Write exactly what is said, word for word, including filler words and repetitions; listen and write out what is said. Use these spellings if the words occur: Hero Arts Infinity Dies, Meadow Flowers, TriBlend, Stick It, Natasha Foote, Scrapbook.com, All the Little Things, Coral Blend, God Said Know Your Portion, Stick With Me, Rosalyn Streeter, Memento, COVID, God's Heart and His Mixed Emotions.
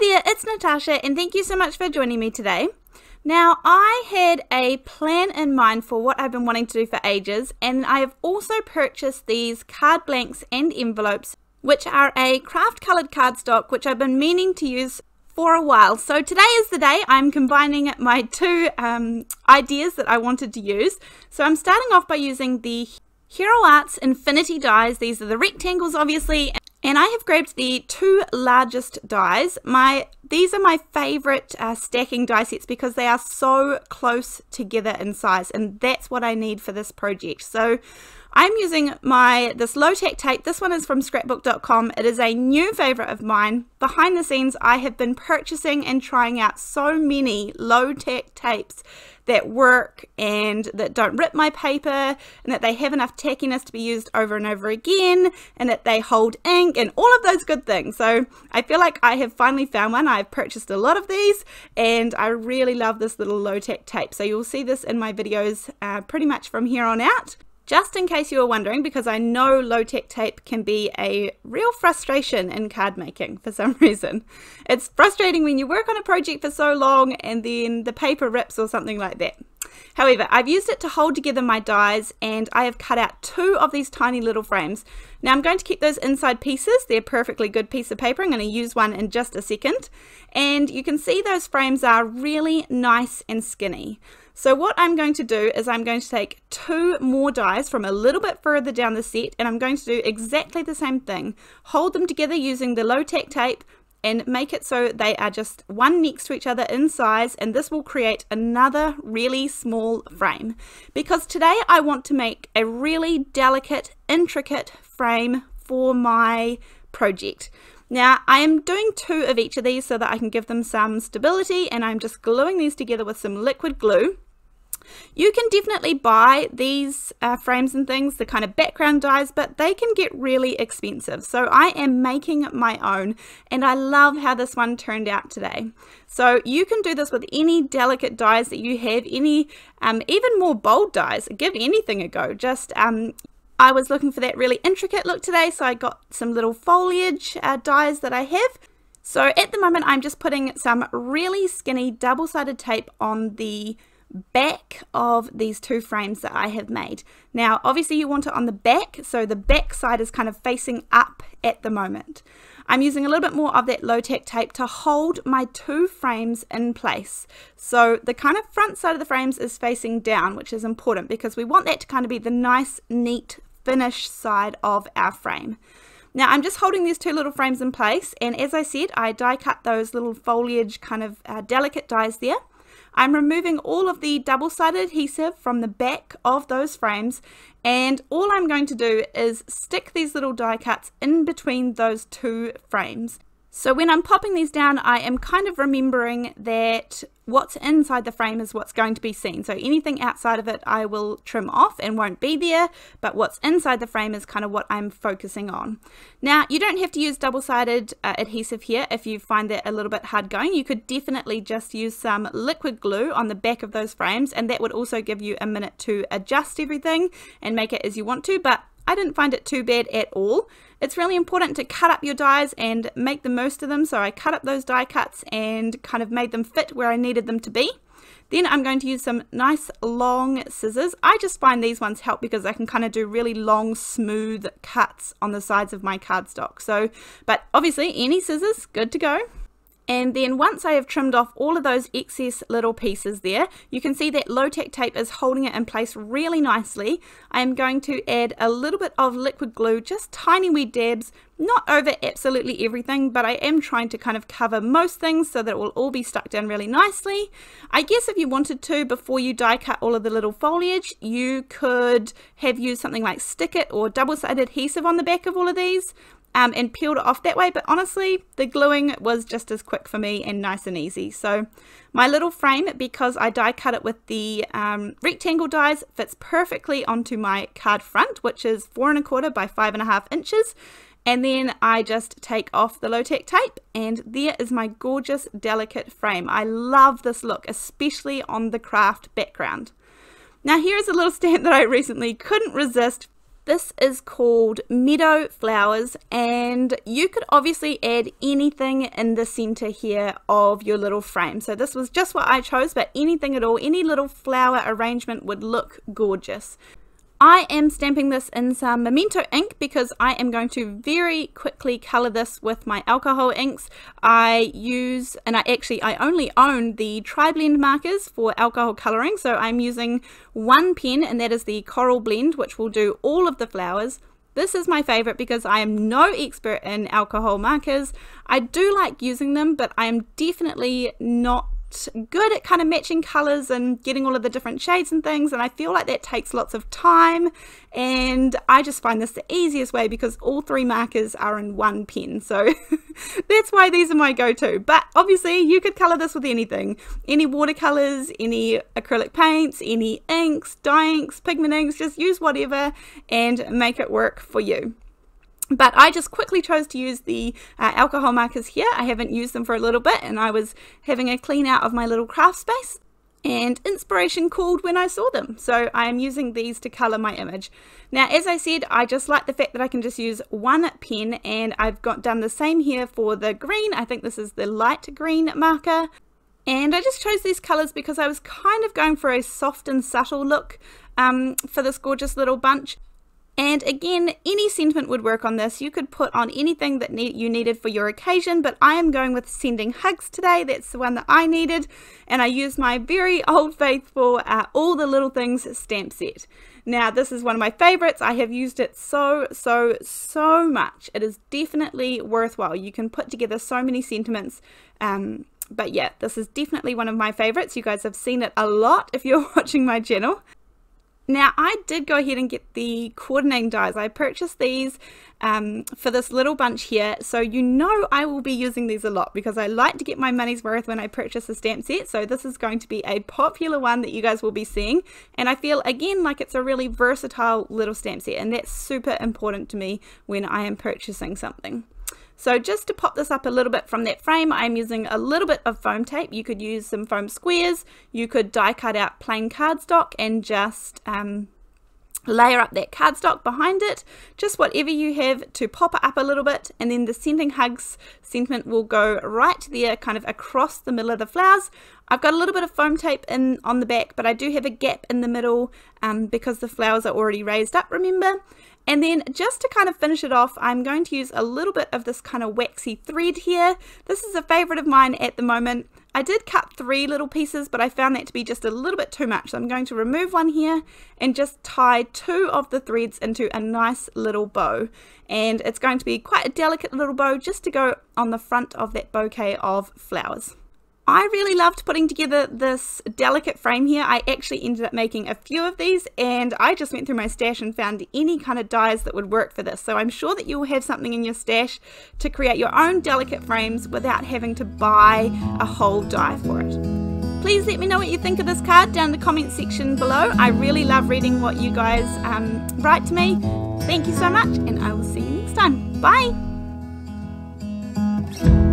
there, it's Natasha, and thank you so much for joining me today. Now, I had a plan in mind for what I've been wanting to do for ages, and I have also purchased these card blanks and envelopes, which are a craft coloured cardstock, which I've been meaning to use for a while. So today is the day I'm combining my two um, ideas that I wanted to use. So I'm starting off by using the Hero Arts Infinity Dies. These are the rectangles, obviously, and I have grabbed the two largest dies. My These are my favourite uh, stacking die sets because they are so close together in size, and that's what I need for this project. So I'm using my this low-tack tape. This one is from Scrapbook dot com. It is a new favourite of mine. Behind the scenes, I have been purchasing and trying out so many low-tack tapes that work and that don't rip my paper, and that they have enough tackiness to be used over and over again, and that they hold ink and all of those good things. So I feel like I have finally found one. I I've purchased a lot of these, and I really love this little low-tack tape, so you'll see this in my videos uh, pretty much from here on out, just in case you were wondering, because I know low-tack tape can be a real frustration in card making for some reason. It's frustrating when you work on a project for so long and then the paper rips or something like that. However, I've used it to hold together my dies, and I have cut out two of these tiny little frames. Now I'm going to keep those inside pieces. They're a perfectly good piece of paper. I'm going to use one in just a second. And you can see those frames are really nice and skinny. So what I'm going to do is I'm going to take two more dies from a little bit further down the set, and I'm going to do exactly the same thing. Hold them together using the low-tack tape, and make it so they are just one next to each other in size, and this will create another really small frame, because today I want to make a really delicate, intricate frame for my project. Now I am doing two of each of these so that I can give them some stability, and I'm just gluing these together with some liquid glue. You can definitely buy these uh, frames and things, the kind of background dies, but they can get really expensive. So I am making my own, and I love how this one turned out today. So you can do this with any delicate dies that you have, any um, even more bold dies. Give anything a go. Just um, I was looking for that really intricate look today, so I got some little foliage uh, dies that I have. So at the moment I'm just putting some really skinny double-sided tape on the back of these two frames that I have made. Now obviously you want it on the back, so the back side is kind of facing up at the moment. I'm using a little bit more of that low-tack tape to hold my two frames in place. So the kind of front side of the frames is facing down, which is important because we want that to kind of be the nice, neat finish side of our frame. Now I'm just holding these two little frames in place, and as I said, I die cut those little foliage kind of uh, delicate dies there. I'm removing all of the double-sided adhesive from the back of those frames, and all I'm going to do is stick these little die cuts in between those two frames. So when I'm popping these down, I am kind of remembering that what's inside the frame is what's going to be seen. So anything outside of it I will trim off and won't be there, but what's inside the frame is kind of what I'm focusing on. Now, you don't have to use double-sided uh, adhesive here if you find that a little bit hard going. You could definitely just use some liquid glue on the back of those frames, and that would also give you a minute to adjust everything and make it as you want to, but I didn't find it too bad at all. It's really important to cut up your dies and make the most of them, so I cut up those die cuts and kind of made them fit where I needed them to be. Then I'm going to use some nice long scissors. I just find these ones help because I can kind of do really long, smooth cuts on the sides of my cardstock. So, but obviously any scissors, good to go. And then once I have trimmed off all of those excess little pieces there, you can see that low-tack tape is holding it in place really nicely. I am going to add a little bit of liquid glue, just tiny wee dabs, not over absolutely everything, but I am trying to kind of cover most things so that it will all be stuck down really nicely. I guess if you wanted to, before you die cut all of the little foliage, you could have used something like Stick It or double-sided adhesive on the back of all of these. Um, and peeled it off that way, but honestly the gluing was just as quick for me and nice and easy. So my little frame, because I die cut it with the um, rectangle dies, fits perfectly onto my card front, which is four and a quarter by five and a half inches, and then I just take off the low-tack tape, and there is my gorgeous delicate frame. I love this look, especially on the craft background. Now here is a little stamp that I recently couldn't resist. This is called Meadow Flowers, and you could obviously add anything in the center here of your little frame. So this was just what I chose, but anything at all, any little flower arrangement would look gorgeous. I am stamping this in some Memento ink because I am going to very quickly colour this with my alcohol inks. I use, and I actually, I only own the tri-blend markers for alcohol colouring, so I'm using one pen, and that is the Coral Blend, which will do all of the flowers. This is my favourite because I am no expert in alcohol markers. I do like using them, but I am definitely not good at kind of matching colors and getting all of the different shades and things, and I feel like that takes lots of time, and I just find this the easiest way because all three markers are in one pen, so that's why these are my go-to. But obviously you could color this with anything, any watercolors, any acrylic paints, any inks, dye inks, pigment inks, just use whatever and make it work for you. But I just quickly chose to use the uh, alcohol markers here. I haven't used them for a little bit, and I was having a clean out of my little craft space, and inspiration called when I saw them. So I am using these to colour my image. Now, as I said, I just like the fact that I can just use one pen, and I've got done the same here for the green. I think this is the light green marker. And I just chose these colours because I was kind of going for a soft and subtle look um, for this gorgeous little bunch. And again, any sentiment would work on this. You could put on anything that need, you needed for your occasion, but I am going with sending hugs today. That's the one that I needed, and I used my very old faithful uh, All the Little Things stamp set. Now, this is one of my favorites. I have used it so, so, so much. It is definitely worthwhile. You can put together so many sentiments. Um, but yeah, this is definitely one of my favorites. You guys have seen it a lot if you're watching my channel. Now, I did go ahead and get the coordinating dies. I purchased these um, for this little bunch here, so you know I will be using these a lot because I like to get my money's worth when I purchase a stamp set, so this is going to be a popular one that you guys will be seeing, and I feel, again, like it's a really versatile little stamp set, and that's super important to me when I am purchasing something. So just to pop this up a little bit from that frame, I'm using a little bit of foam tape. You could use some foam squares, you could die cut out plain cardstock and just um, layer up that cardstock behind it, just whatever you have to pop it up a little bit, and then the sending hugs sentiment will go right there, kind of across the middle of the flowers. I've got a little bit of foam tape in on the back, but I do have a gap in the middle um, because the flowers are already raised up, remember? And then just to kind of finish it off, I'm going to use a little bit of this kind of waxy thread here. This is a favorite of mine at the moment. I did cut three little pieces, but I found that to be just a little bit too much. So I'm going to remove one here and just tie two of the threads into a nice little bow. And it's going to be quite a delicate little bow just to go on the front of that bouquet of flowers. I really loved putting together this delicate frame here. I actually ended up making a few of these, and I just went through my stash and found any kind of dies that would work for this. So I'm sure that you will have something in your stash to create your own delicate frames without having to buy a whole die for it. Please let me know what you think of this card down in the comment section below. I really love reading what you guys um, write to me. Thank you so much, and I will see you next time. Bye!